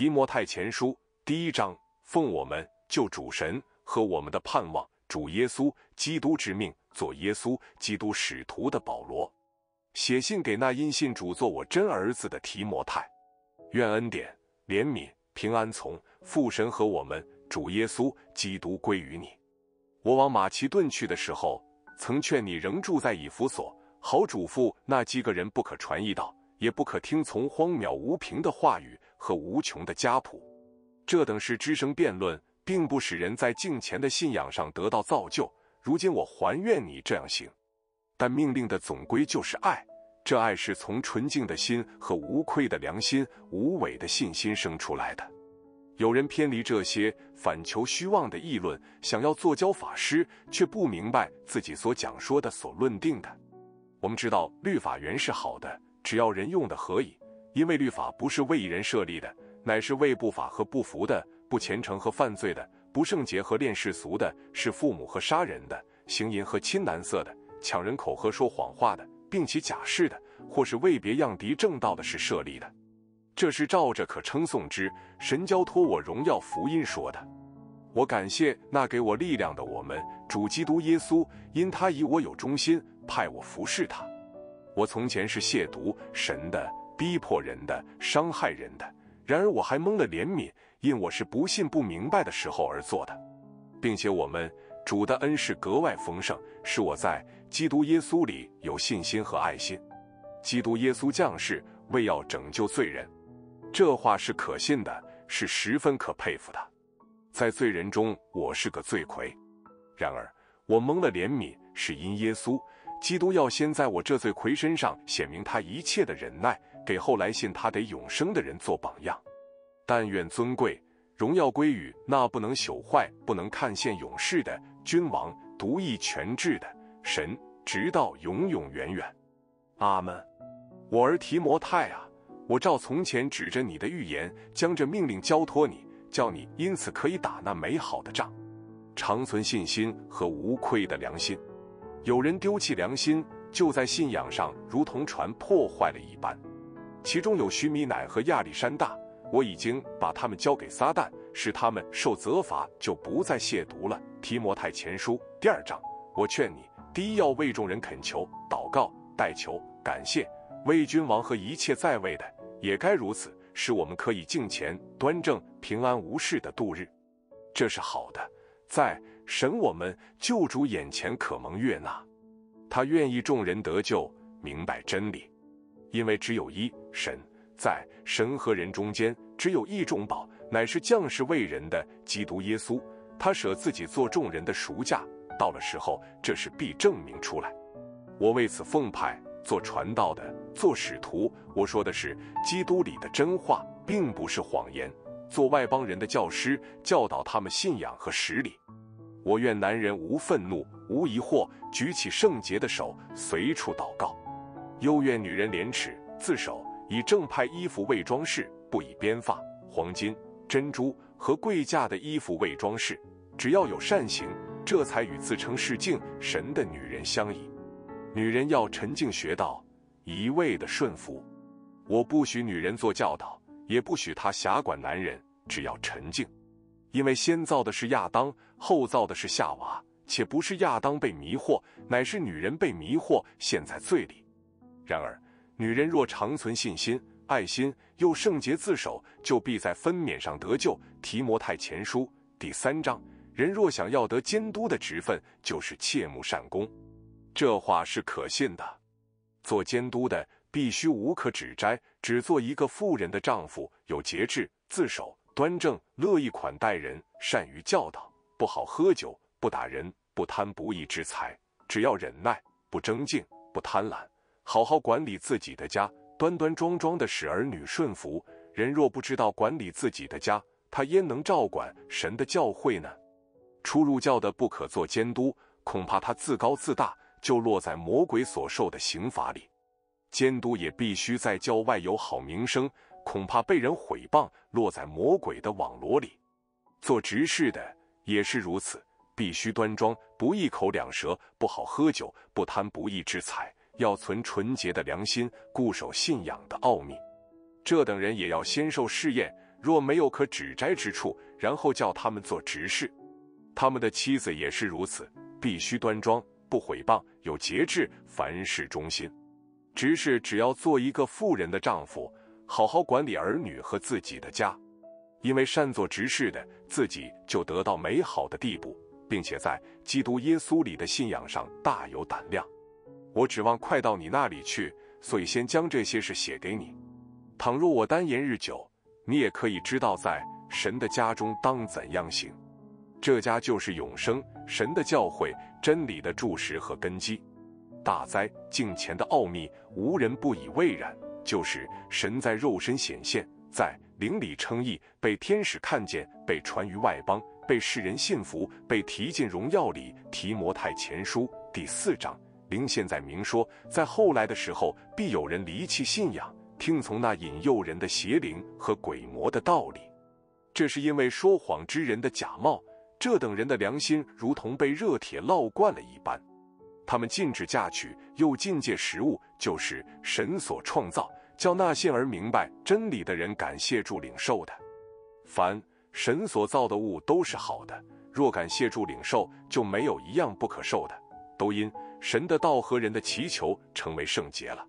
提摩太前书第1章，奉我们救主神和我们的盼望主耶稣基督之命，做耶稣基督使徒的保罗，写信给那因信主做我真儿子的提摩太，愿恩典、怜悯、平安从父神和我们主耶稣基督归于你。我往马其顿去的时候，曾劝你仍住在以弗所，好嘱咐那几个人不可传异道，也不可听从荒谬无凭的话语和无穷的家谱。这等事之生辩论，并不使人在敬虔的信仰上得到造就。如今我还愿你这样行，但命令的总归就是爱，这爱是从纯净的心和无愧的良心、无伪的信心生出来的。有人偏离这些，反求虚妄的议论，想要做教法师，却不明白自己所讲说的、所论定的。我们知道律法原是好的，只要人用的合宜，因为律法不是为一人设立的，乃是为不法和不服的、不虔诚和犯罪的、不圣洁和恋世俗的、是父母和杀人的、行淫和亲男色的、抢人口和说谎话的，并起假誓的，或是为别样敌正道的是设立的。这是照着可称颂之神交托我荣耀福音说的。我感谢那给我力量的我们主基督耶稣，因他以我有忠心，派我服侍他。我从前是亵渎神的、逼迫人的、伤害人的，然而我还蒙了怜悯，因我是不信不明白的时候而做的。并且我们主的恩是格外丰盛，使我在基督耶稣里有信心和爱心。基督耶稣降世，为要拯救罪人。这话是可信的，是十分可佩服的。在罪人中，我是个罪魁，然而我蒙了怜悯，是因耶稣基督要先在我这罪魁身上显明他一切的忍耐，给后来信他得永生的人做榜样。但愿尊贵荣耀归于那不能朽坏、不能看见永世的君王、独一全智的神，直到永永远远。阿们。我儿提摩太啊，我照从前指着你的预言，将这命令交托你，叫你因此可以打那美好的仗，常存信心和无愧的良心。有人丢弃良心，就在信仰上如同船破坏了一般。其中有须弥乃和亚历山大，我已经把他们交给撒旦，使他们受责罚，就不再亵渎了。提摩太前书第2章，我劝你，第一要为众人恳求、祷告、代求、感谢，为君王和一切在位的也该如此，使我们可以敬虔、端正、平安无事的度日。这是好的，在神我们救主眼前可蒙悦纳，他愿意众人得救，明白真理。因为只有一神，在神和人中间只有一种宝，乃是降世为人的基督耶稣，他舍自己做众人的赎价，到了时候，这是必证明出来。我为此奉派，做传道的，做使徒，我说的是基督里的真话，并不是谎言，做外邦人的教师，教导他们信仰和实理。我愿男人无愤怒、无疑惑，举起圣洁的手，随处祷告。又愿女人廉耻自守，以正派衣服为装饰，不以编发、黄金、珍珠和贵价的衣服为装饰，只要有善行，这才与自称是敬神的女人相宜。女人要沉静学道，一味的顺服。我不许女人做教导，也不许她辖管男人，只要沉静。因为先造的是亚当，后造的是夏娃，且不是亚当被迷惑，乃是女人被迷惑，陷在罪里。然而女人若常存信心、爱心，又圣洁自守，就必在分娩上得救。提摩太前书第3章，人若想要得监督的职分，就是切慕善功。这话是可信的。做监督的必须无可指摘，只做一个妇人的丈夫，有节制、自守、端正，乐意款待人，善于教导，不好喝酒，不打人，不贪不义之财，只要忍耐，不争竞，不贪婪，好好管理自己的家，端端庄庄的使儿女顺服。人若不知道管理自己的家，他焉能照管神的教会呢？初入教的不可做监督，恐怕他自高自大，就落在魔鬼所受的刑罚里。监督也必须在教外有好名声，恐怕被人毁谤，落在魔鬼的网罗里。做执事的也是如此，必须端庄，不一口两舌，不好喝酒，不贪不义之财，要存纯洁的良心，固守信仰的奥秘。这等人也要先受试验，若没有可指摘之处，然后叫他们做执事。他们的妻子也是如此，必须端庄，不毁谤，有节制，凡事忠心。执事只要做一个妇人的丈夫，好好管理儿女和自己的家，因为善做执事的，自己就得到美好的地步，并且在基督耶稣里的信仰上大有胆量。我指望快到你那里去，所以先将这些事写给你。倘若我耽延日久，你也可以知道在神的家中当怎样行。这家就是永生，神的教会，真理的柱石和根基。大哉敬虔的奥秘，无人不以为然，就是神在肉身显现，在灵里称义，被天使看见，被传于外邦，被世人信服，被提进荣耀里。提摩太前书第4章。灵现在明说，在后来的时候，必有人离弃信仰，听从那引诱人的邪灵和鬼魔的道理。这是因为说谎之人的假冒，这等人的良心如同被热铁烙惯了一般。他们禁止嫁娶，又禁戒食物，就是神所创造，叫那信而明白真理的人感谢主领受的。凡神所造的物都是好的，若感谢主领受，就没有一样不可受的，都因神的道和人的祈求成为圣洁了。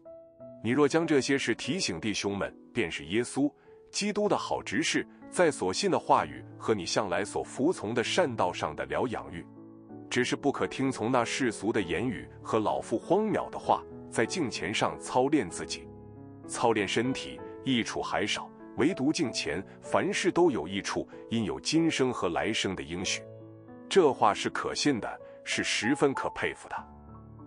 你若将这些事提醒弟兄们，便是耶稣基督的好执事，在所信的话语和你向来所服从的善道上的疗养育。只是不可听从那世俗的言语和老妇荒谬的话，在敬虔上操练自己。操练身体益处还少，唯独敬虔凡事都有益处，因有今生和来生的应许。这话是可信的，是十分可佩服的。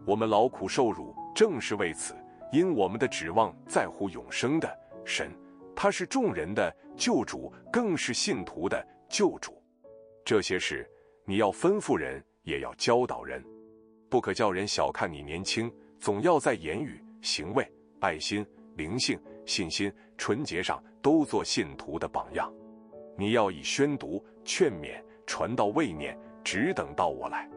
我们劳苦受辱，正是为此，因我们的指望在乎永生的神，他是众人的救主，更是信徒的救主。这些事你要吩咐人，也要教导人，不可叫人小看你年轻，总要在言语、行为、爱心、灵性、信心、纯洁上都做信徒的榜样。你要以宣读、劝勉、传道、慰勉，只等到我来。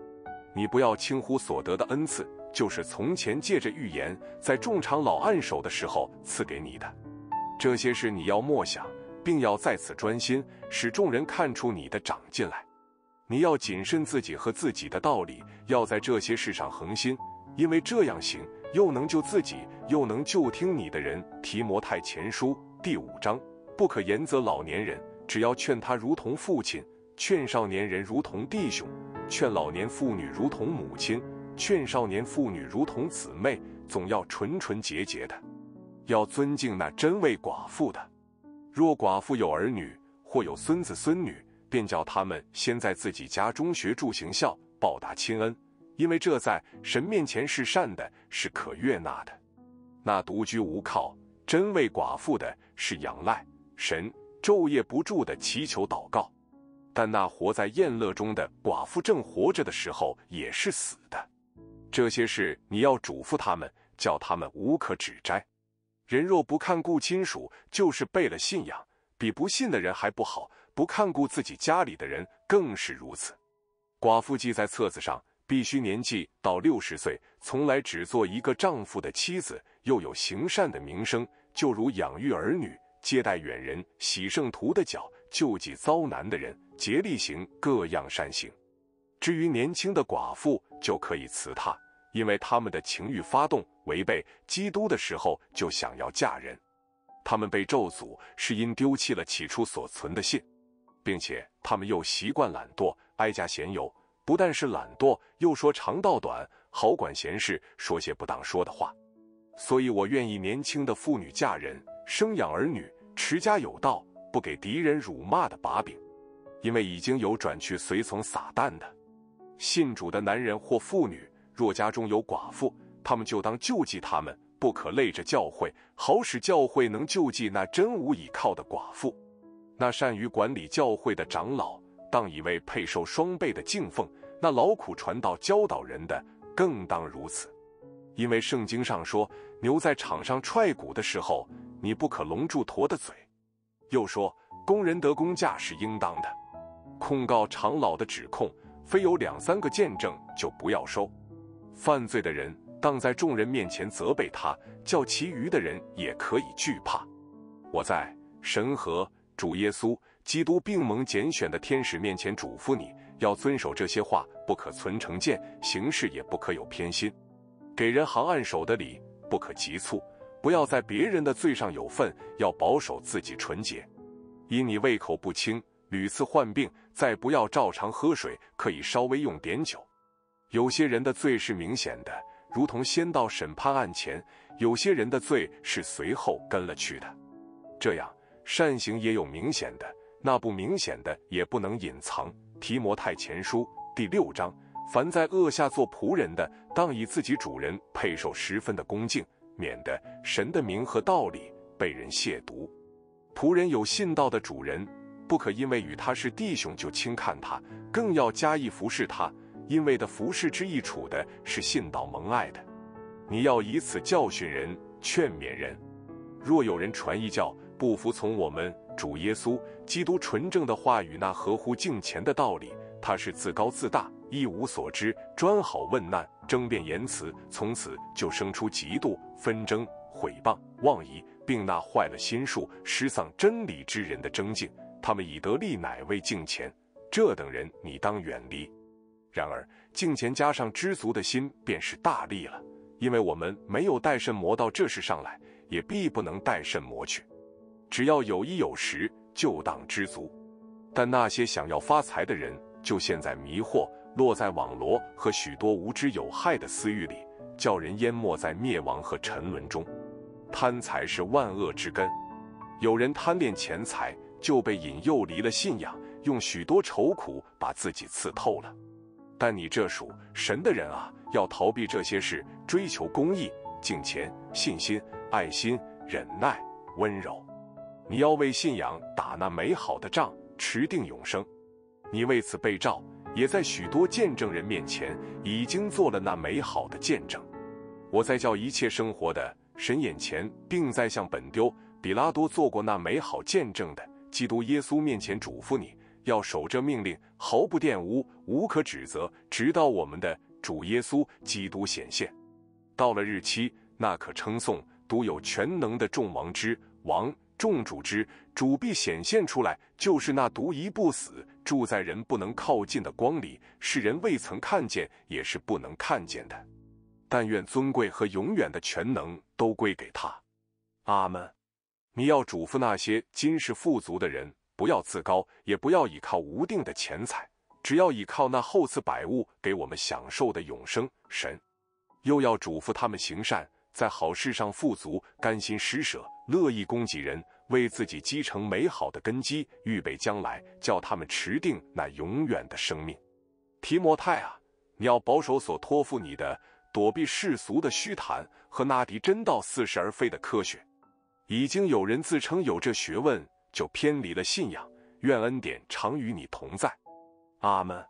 你不要轻忽所得的恩赐，就是从前借着预言，在众长老按手的时候赐给你的。这些事你要默想，并要在此专心，使众人看出你的长进来。你要谨慎自己和自己的道理，要在这些事上恒心，因为这样行，又能救自己，又能救听你的人。提摩太前书第5章。不可言责老年人，只要劝他如同父亲，劝少年人如同弟兄，劝老年妇女如同母亲，劝少年妇女如同姊妹，总要纯纯洁洁的，要尊敬那真为寡妇的。若寡妇有儿女，或有孙子孙女，便叫他们先在自己家中学住行孝，报答亲恩，因为这在神面前是善的，是可悦纳的。那独居无靠、真为寡妇的，是仰赖神，昼夜不住的祈求祷告。但那活在宴乐中的寡妇，正活着的时候也是死的。这些事你要嘱咐他们，叫他们无可指摘。人若不看顾亲属，就是背了信仰，比不信的人还不好，不看顾自己家里的人更是如此。寡妇记在册子上，必须年纪到60岁，从来只做一个丈夫的妻子，又有行善的名声，就如养育儿女、接待远人、洗圣徒的脚、救济遭难的人、竭力行各样善行。至于年轻的寡妇，就可以辞她，因为他们的情欲发动违背基督的时候，就想要嫁人。他们被咒诅，是因丢弃了起初所存的信，并且他们又习惯懒惰，哀家闲游。不但是懒惰，又说长道短，好管闲事，说些不当说的话。所以我愿意年轻的妇女嫁人，生养儿女，持家有道，不给敌人辱骂的把柄，因为已经有转去随从撒旦的。信主的男人或妇女，若家中有寡妇，他们就当救济他们，不可累着教会，好使教会能救济那真无倚靠的寡妇。那善于管理教会的长老，当以为配受双倍的敬奉；那劳苦传道教导人的，更当如此。因为圣经上说，牛在场上踹鼓的时候，你不可笼住驮的嘴。又说，工人得工价是应当的。控告长老的指控，非有2、3个见证，就不要收。犯罪的人当在众人面前责备他，叫其余的人也可以惧怕。我在神和主耶稣基督并蒙拣选的天使面前嘱咐你，要遵守这些话，不可存成见，行事也不可有偏心。给人行按手的礼，不可急促，不要在别人的罪上有份，要保守自己纯洁。因你胃口不清，屡次患病，再不要照常喝水，可以稍微用点酒。有些人的罪是明显的，如同先到审判案前；有些人的罪是随后跟了去的。这样，善行也有明显的，那不明显的也不能隐藏。提摩太前书第6章，凡在恶下做仆人的，当以自己主人配受10分的恭敬，免得神的名和道理被人亵渎。仆人有信道的主人，不可因为与他是弟兄就轻看他，更要加以服侍他，因为的服侍之益处的是信道蒙爱的。你要以此教训人，劝勉人。若有人传异教，不服从我们主耶稣基督纯正的话语，那合乎敬虔的道理，他是自高自大，一无所知，专好问难，争辩言辞，从此就生出嫉妒、纷争、毁谤、妄议，并那坏了心术、失丧真理之人的争竞。他们以得利乃为敬虔，这等人你当远离。然而敬虔加上知足的心，便是大利了。因为我们没有带甚魔到这世上来，也必不能带甚魔去。只要有衣有食，就当知足。但那些想要发财的人，就陷在迷惑，落在网罗和许多无知有害的私欲里，叫人淹没在灭亡和沉沦中。贪财是万恶之根。有人贪恋钱财，就被引诱离了信仰，用许多愁苦把自己刺透了。但你这属神的人啊，要逃避这些事，追求公义、敬虔、信心、爱心、忍耐、温柔。你要为信仰打那美好的仗，持定永生。你为此被召，也在许多见证人面前已经做了那美好的见证。我在叫一切生活的神眼前，并在向本丢、比拉多做过那美好见证的基督耶稣面前嘱咐你，要守这命令，毫不玷污，无可指责，直到我们的主耶稣基督显现。到了日期，那可称颂、独有全能的众王之王、众主之主必显现出来，就是那独一不死、住在人不能靠近的光里，是人未曾看见，也是不能看见的。但愿尊贵和永远的全能都归给他。阿们。你要嘱咐那些今世富足的人，不要自高，也不要倚靠无定的钱财，只要倚靠那厚赐百物给我们享受的永生神。又要嘱咐他们行善，在好事上富足，甘心施舍，乐意供给人，为自己积成美好的根基，预备将来，叫他们持定那永远的生命。提摩太啊，你要保守所托付你的，躲避世俗的虚谈和那敌真道似是而非的科学。已经有人自称有这学问，就偏离了信仰。愿恩典常与你同在。阿们。